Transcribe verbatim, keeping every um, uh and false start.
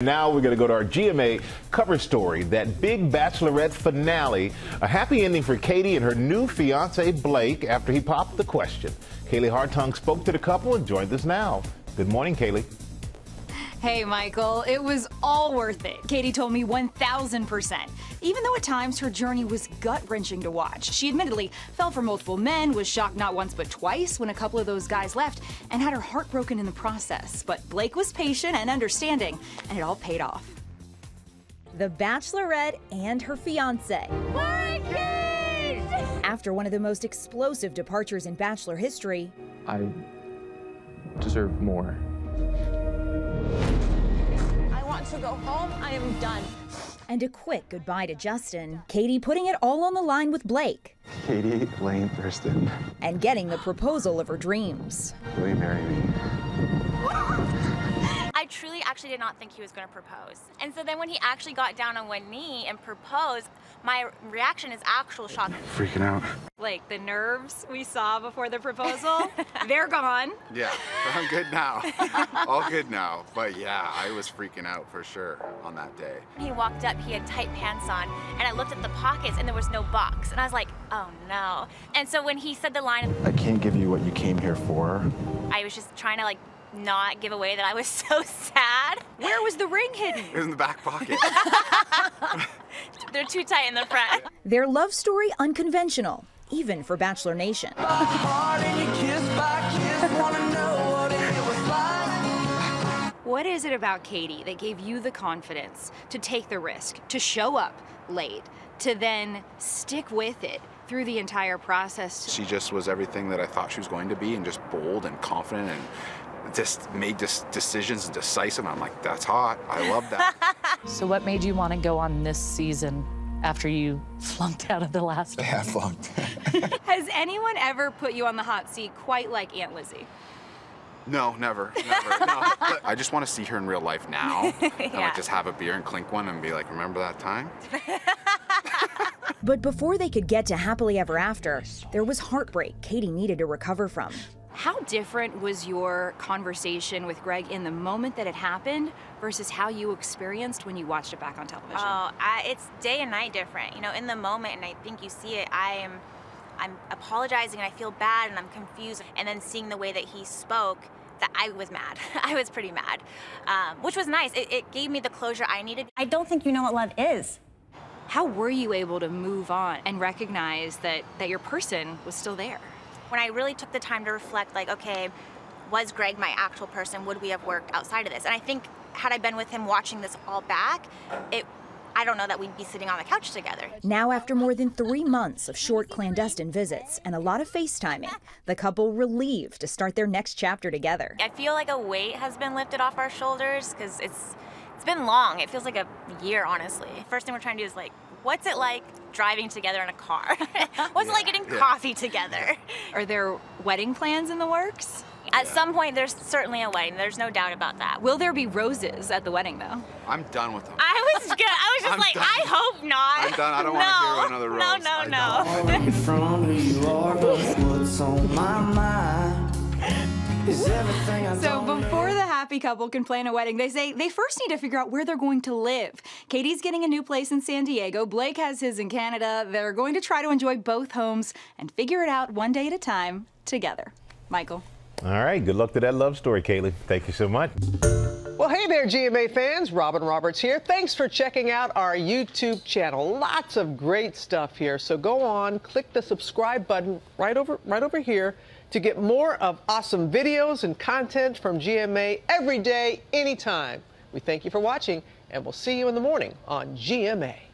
Now we're going to go to our G M A cover story, that big Bachelorette finale, a happy ending for Katie and her new fiance Blake after he popped the question. Kaylee Hartung spoke to the couple and joins us now. Good morning, Kaylee. Hey, Michael, it was all worth it. Katie told me one thousand percent. Even though at times her journey was gut-wrenching to watch. She admittedly fell for multiple men, was shocked not once but twice when a couple of those guys left, and had her heart broken in the process. But Blake was patient and understanding, and it all paid off. The Bachelorette and her fiancé. Blake! After one of the most explosive departures in Bachelor history. I deserve more. To go home, I am done. And a quick goodbye to Justin, Katie putting it all on the line with Blake. Katie, Lane Thurston. And getting the proposal of her dreams. Will you marry me? I truly actually did not think he was going to propose. And so then when he actually got down on one knee and proposed, my reaction is actual shock. Freaking out. Like the nerves we saw before the proposal, they're gone. Yeah, I'm good now. All good now. But yeah, I was freaking out for sure on that day. He walked up, he had tight pants on, and I looked at the pockets and there was no box. And I was like, oh no. And so when he said the line, I can't give you what you came here for. I was just trying to like not give away that I was so sad. Where was the ring hidden? It was in the back pocket. They're too tight in the front. Their love story unconventional, even for Bachelor Nation. What is it about Katie that gave you the confidence to take the risk, to show up late, to then stick with it through the entire process? She just was everything that I thought she was going to be, and just bold and confident and just made just decisions and decisive. I'm like, that's hot. I love that. So what made you want to go on this season after you flunked out of the last one? Yeah, I flunked. Has anyone ever put you on the hot seat quite like Aunt Lizzie? No, never, never. No. I just want to see her in real life now. Yeah. And like just have a beer and clink one and be like, remember that time? But before they could get to happily ever after, there was heartbreak Katie needed to recover from. How different was your conversation with Greg in the moment that it happened versus how you experienced when you watched it back on television? Oh, I, it's day and night different. You know, in the moment, and I think you see it, I am, I'm apologizing and I feel bad and I'm confused. And then seeing the way that he spoke, that I was mad. I was pretty mad, um, which was nice. It, it gave me the closure I needed. I don't think you know what love is. How were you able to move on and recognize that, that your person was still there? When I really took the time to reflect, like, okay, was Greg my actual person? Would we have worked outside of this? And I think had I been with him watching this all back, it, I don't know that we'd be sitting on the couch together. Now, after more than three months of short clandestine visits and a lot of FaceTiming, the couple relieved to start their next chapter together. I feel like a weight has been lifted off our shoulders because it's, it's been long. It feels like a year, honestly. First thing we're trying to do is like, what's it like driving together in a car? What's yeah, it like getting yeah. coffee together? Are there wedding plans in the works? At yeah. some point, there's certainly a wedding. There's no doubt about that. Will there be roses at the wedding, though? I'm done with them. I was good. I was just I'm like, done. I hope not. I'm done. I don't no. want to hear another rose. No, no, no. So before the happy couple can plan a wedding, they say they first need to figure out where they're going to live. Katie's getting a new place in San Diego. Blake has his in Canada. They're going to try to enjoy both homes and figure it out one day at a time together. Michael. All right. Good luck to that love story, Kaylee. Thank you so much. Well, hey there, G M A fans. Robin Roberts here. Thanks for checking out our YouTube channel. Lots of great stuff here. So go on, click the subscribe button right over, right over here to get more of awesome videos and content from G M A every day, anytime. We thank you for watching, and we'll see you in the morning on G M A.